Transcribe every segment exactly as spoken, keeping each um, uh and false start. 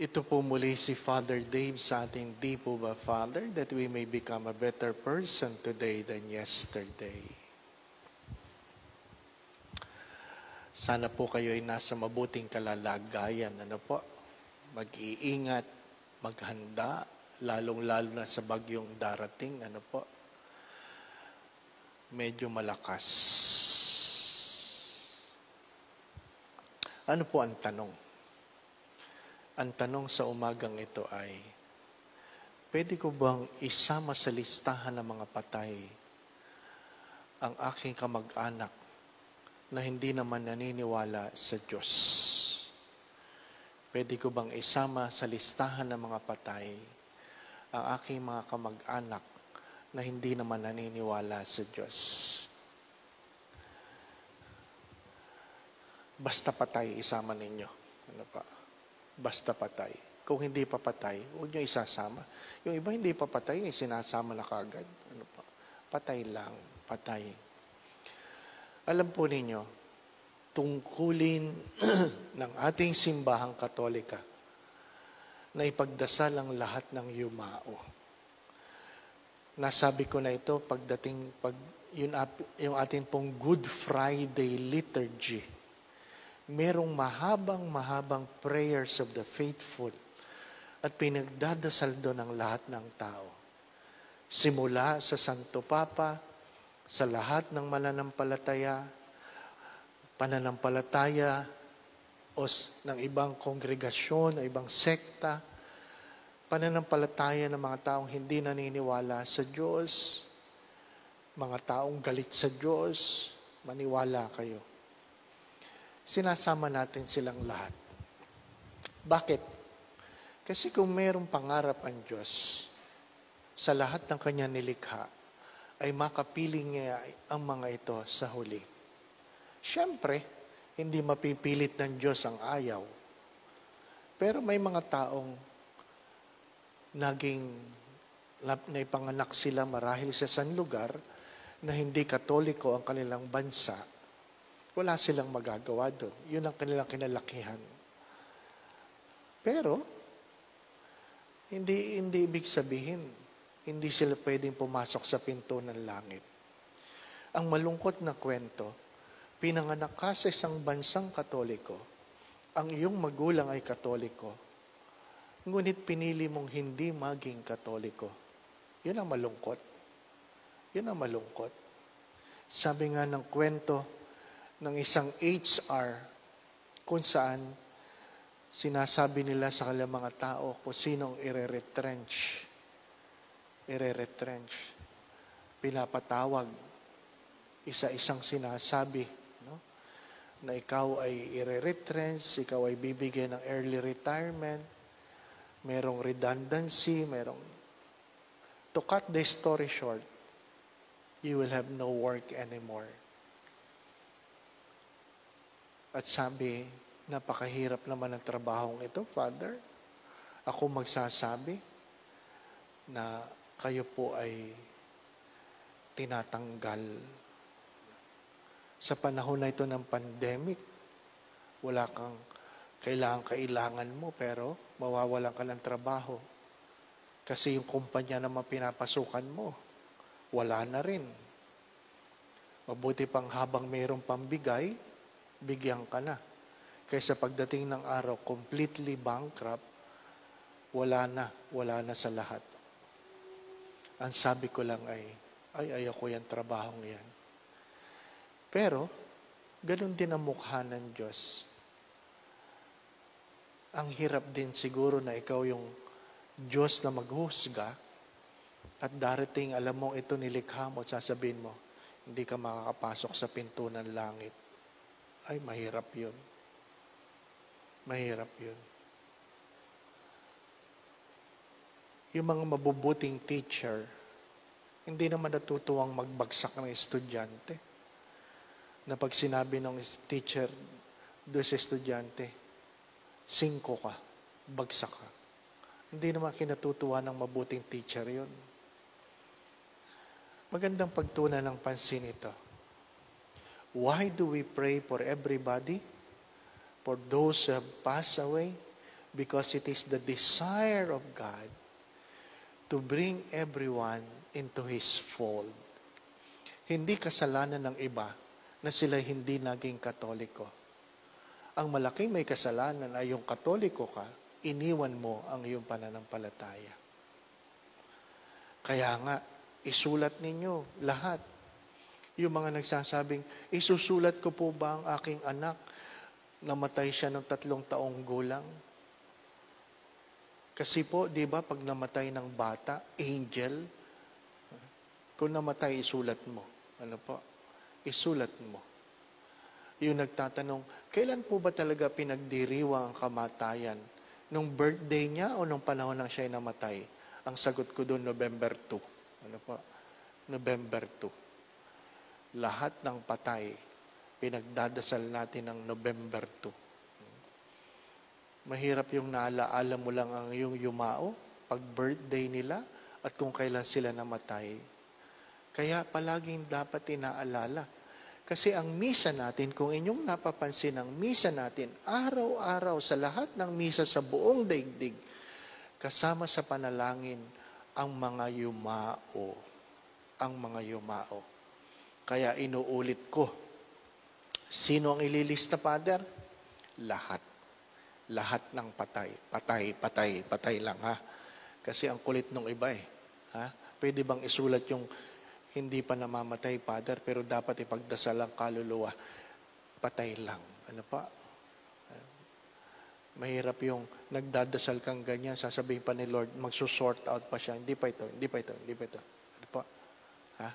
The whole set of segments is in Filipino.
Ito po muli si Father Dave sa ating Di Po Ba Father, that we may become a better person today than yesterday. Sana po kayo ay nasa mabuting kalalagayan. Ano po? Mag-iingat, maghanda, lalong-lalo na sa bagyong darating. Ano po? Medyo malakas. Ano po ang tanong? Ang tanong sa umagang ito ay, pwede ko bang isama sa listahan ng mga patay ang aking kamag-anak na hindi naman naniniwala sa Diyos? Pwede ko bang isama sa listahan ng mga patay ang aking mga kamag-anak na hindi naman naniniwala sa Diyos? Basta patay, isama ninyo. Ano pa? Basta patay. Kung hindi pa patay, huwag nyo isasama. Yung iba hindi pa patay, sinasama na kagad. Ano pa? Patay lang. Patay. Alam po ninyo, tungkulin ng ating simbahang Katolika na ipagdasal ang lahat ng yumao. Nasabi ko na ito pagdating, pag, yun, yung ating pong Good Friday liturgy. Merong mahabang-mahabang prayers of the faithful at pinagdadasal doon ang lahat ng tao. Simula sa Santo Papa, sa lahat ng mananampalataya, pananampalataya o ng ibang kongregasyon, o ibang sekta, pananampalataya ng mga taong hindi naniniwala sa Diyos, mga taong galit sa Diyos, maniwala kayo. Sinasama natin silang lahat. Bakit? Kasi kung mayroong pangarap ang Diyos sa lahat ng kanya nilikha, ay makapiling niya ang mga ito sa huli. Siyempre, hindi mapipilit ng Diyos ang ayaw. Pero may mga taong naging naipanganak sila marahil sa isang lugar na hindi Katoliko ang kanilang bansa, wala silang magagawa doon. Yun ang kanilang kinalakihan. Pero, hindi, hindi ibig sabihin, hindi sila pwedeng pumasok sa pinto ng langit. Ang malungkot na kwento, pinanganak ka sa isang bansang Katoliko, ang iyong magulang ay Katoliko, ngunit pinili mong hindi maging Katoliko. Yun ang malungkot. Yun ang malungkot. Sabi nga ng kwento, ng isang H R kung saan sinasabi nila sa kanilang mga tao kung sinong ire-retrench. Ire-retrench. Pinapatawag. Isa-isang sinasabi, no? Na ikaw ay ire-retrench, ikaw ay bibigyan ng early retirement, merong redundancy, merong... To cut the story short, you will have no work anymore. At sabi, napakahirap naman ang trabahong ito, Father. Ako magsasabi na kayo po ay tinatanggal. Sa panahon na ito ng pandemic, wala kang kailangan-kailangan mo, pero mawawalan ka ng trabaho. Kasi yung kumpanya na mapinapasukan mo, wala na rin. Mabuti pang habang mayroong pambigay, bigyan ka na. Kaysa pagdating ng araw, completely bankrupt, wala na, wala na sa lahat. Ang sabi ko lang ay, ay ayaw ko yan, trabahong yan. Pero, ganun din ang mukha ng Diyos. Ang hirap din siguro na ikaw yung Diyos na maghusga at darating, alam mo, ito nilikha mo at sasabihin mo, hindi ka makakapasok sa pinto ng langit. Ay, mahirap yun. Mahirap yun. Yung mga mabubuting teacher, hindi naman natutuwang magbagsak ng estudyante. Na pag sinabi ng teacher doon sa estudyante, singko ka, bagsak ka. Hindi naman kinatutuwa ng mabuting teacher yun. Magandang pagtuunan ng pansin ito. Why do we pray for everybody? For those who have passed away, because it is the desire of God to bring everyone into His fold. Hindi kasalanan ng iba na sila hindi naging Katoliko. Ang malaking may kasalanan ay yung Katoliko ka, iniwan mo ang iyong pananampalataya. Kaya nga, isulat ninyo lahat. Yung mga nagsasabing, isusulat ko po ba ang aking anak? Namatay siya ng tatlong taong gulang. Kasi po, di ba, pag namatay ng bata, angel, kung namatay, isulat mo. Ano po? Isulat mo. Yung nagtatanong, kailan po ba talaga pinagdiriwang ang kamatayan? Nung birthday niya o nung panahon nang siya namatay? Ang sagot ko doon, November two. Ano po? November two. Lahat ng patay, pinagdadasal natin ng November two. Mahirap yung naalaala mo lang ang iyong yumao, pag birthday nila, at kung kailan sila namatay. Kaya palaging dapat inaalala. Kasi ang misa natin, kung inyong napapansin ang misa natin, araw-araw sa lahat ng misa sa buong daigdig, kasama sa panalangin, ang mga yumao. Ang mga yumao. Kaya inuulit ko. Sino ang ililista, Father? Lahat. Lahat ng patay. Patay, patay, patay lang ha. Kasi ang kulit nung iba eh. Ha? Pwede bang isulat yung hindi pa namamatay, Father, pero dapat ipagdasal ang kaluluwa. Patay lang. Ano pa? Mahirap yung nagdadasal kang ganyan, sasabihin pa ni Lord, magsusort out pa siya. Hindi pa ito, hindi pa ito, hindi pa ito. Ano pa? Ha?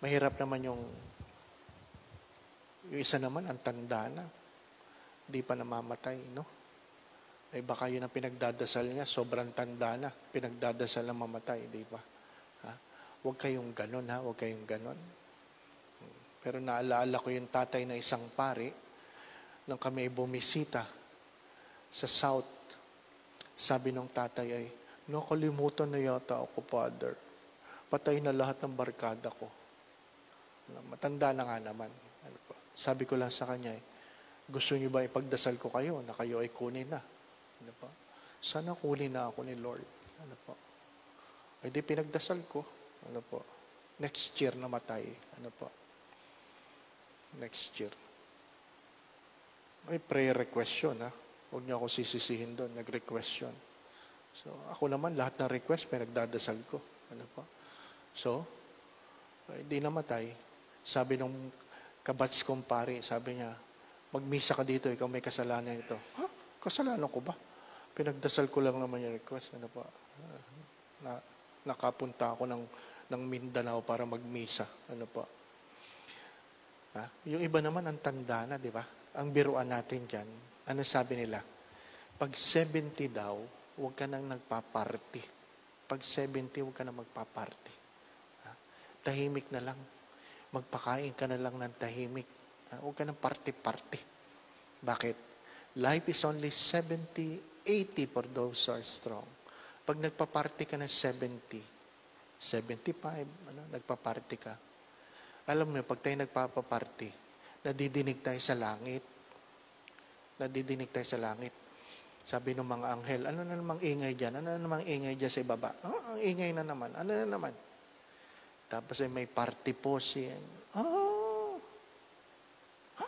Mahirap naman yung, yung isa naman, ang tanda na. Hindi pa namamatay, no? Ay baka yun ang pinagdadasal niya, sobrang tanda na. Pinagdadasal na mamatay, di ba? Ha? Huwag kayong ganon, ha? Huwag kayong ganon. Pero naalala ko yung tatay na isang pari, nung kami ay bumisita sa South, sabi ng tatay ay, nakalimutan na yata ako, Father. Patay na lahat ng barkada ko. Matanda na nga naman. Sabi ko lang sa kanya, gusto niyo ba ipagdasal ko kayo na kayo ay kunin na? Ano po? Sana kunin na ako ni Lord. Ano po? Ay di pinagdasal ko. Ano po? Next year namatay. Ano po? Next year. Ay prayer request yun, ha? Huwag niyo ako sisisihin doon. Nag-request yun. So, ako naman, lahat ng request pinagdadasal ko. Ano po? So, hindi namatay. Sabi nung kabats kong pari, sabi niya, magmisa ka dito, ikaw may kasalanan ito. Ha? Kasalanan ko ba? Pinagdasal ko lang naman yung request. Ano pa? Na, nakapunta ako ng, ng Mindanao para magmisa. Ano pa? Ha? Yung iba naman, ang tanda na, di ba? Ang biruan natin dyan, ano sabi nila? Pag seventy daw, huwag ka nang nagpa-party. Pag seventy, huwag ka nang magpa-party. Ha? Tahimik na lang. Magpakain ka na lang ng tahimik. Huwag ka ng party-party. Bakit? Life is only seventy, eighty for those who are strong. Pag nagpa-party ka ng seventy, seventy-five, ano, nagpa-party ka. Alam mo, pag tayo nagpa-party, nadidinig tayo sa langit. Nadidinig tayo sa langit. Sabi ng mga anghel, ano na namang ingay dyan? Ano na namang ingay dyan sa ibaba? Oh, ang ingay na naman. Ano na naman? Tapos ay may party po siya. Oh! Ha?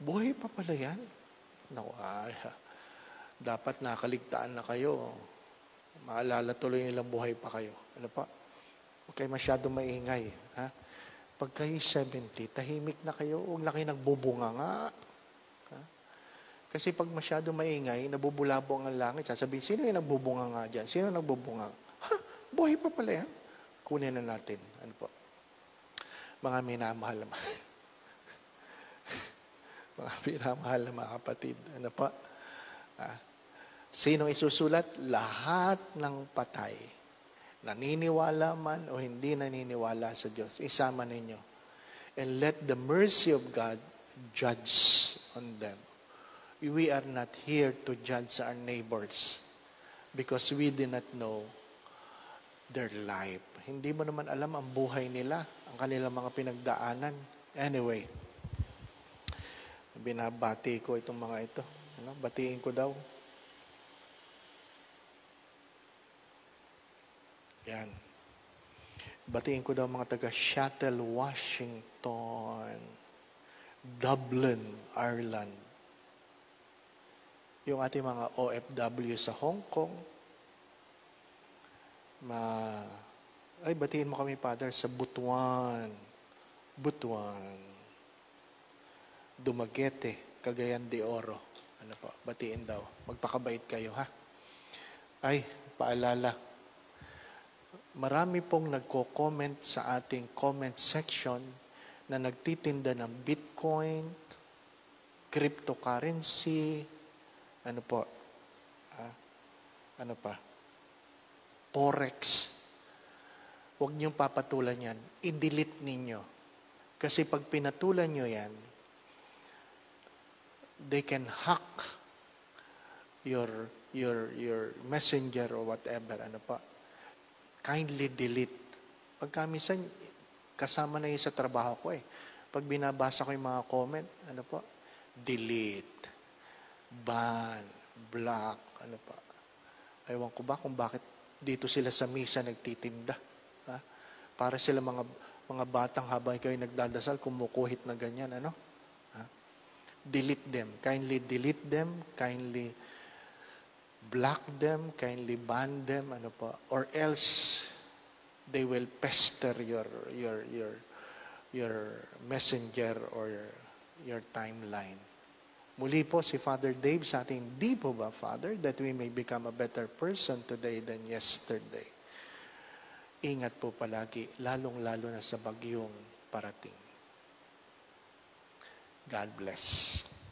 Buhay pa pala yan? Naku, ay, dapat nakaligtaan na kayo. Maalala tuloy nilang buhay pa kayo. Ano pa? Huwag kayo masyadong maingay. Ha? Pag kayo seventy, tahimik na kayo. Huwag na kayo nagbubunga nga. Ha? Kasi pag masyadong maingay, nabubulabong ang langit. Sasabihin, sino yung nagbubunga nga dyan? Sino nagbubunga? Ha? Buhay pa pala yan? Kunin na natin. Ano po? Mga minamahal na mga, mga minamahal na mga kapatid. Ano po? Ah, sinong isusulat? Lahat ng patay. Naniniwala man o hindi naniniwala sa Diyos. Isama ninyo. And let the mercy of God judge on them. We are not here to judge our neighbors because we do not know their life. Hindi mo naman alam ang buhay nila, ang kanilang mga pinagdaanan. Anyway, binabati ko itong mga ito. Ano, batiin ko daw. Yan. Batiin ko daw mga taga Seattle, Washington, Dublin, Ireland. Yung ating mga O F W sa Hong Kong. Ma Ay, batiin mo kami, Father, sa Butuan. Butuan. Dumaguete, Cagayan de Oro. Ano po, batiin daw. Magpakabait kayo, ha? Ay, paalala. Marami pong nagko-comment sa ating comment section na nagtitinda ng Bitcoin, cryptocurrency, ano po, ha? Ano pa, Forex. Huwag niyong papatulan yan. I-delete ninyo. Kasi pag pinatulan niyo yan, they can hack your, your, your messenger or whatever. Ano pa. Kindly delete. Pagka minsan, kasama na yun sa trabaho ko eh. Pag binabasa ko yung mga comment, ano po, delete, ban, block, ano pa. Ewan ko ba kung bakit dito sila sa misa nagtitinda. Ha? Para sila mga mga batang habang kayo nagdadasal, kumukuhit na ganyan, ano? Ha? Delete them. Kindly delete them. Kindly block them. Kindly ban them. Ano pa? Or else, they will pester your, your, your, your messenger or your timeline. Muli po si Father Dave sa ating, di po ba, Father, that we may become a better person today than yesterday. Ingat po palagi, lalong-lalo na sa bagyong parating. God bless.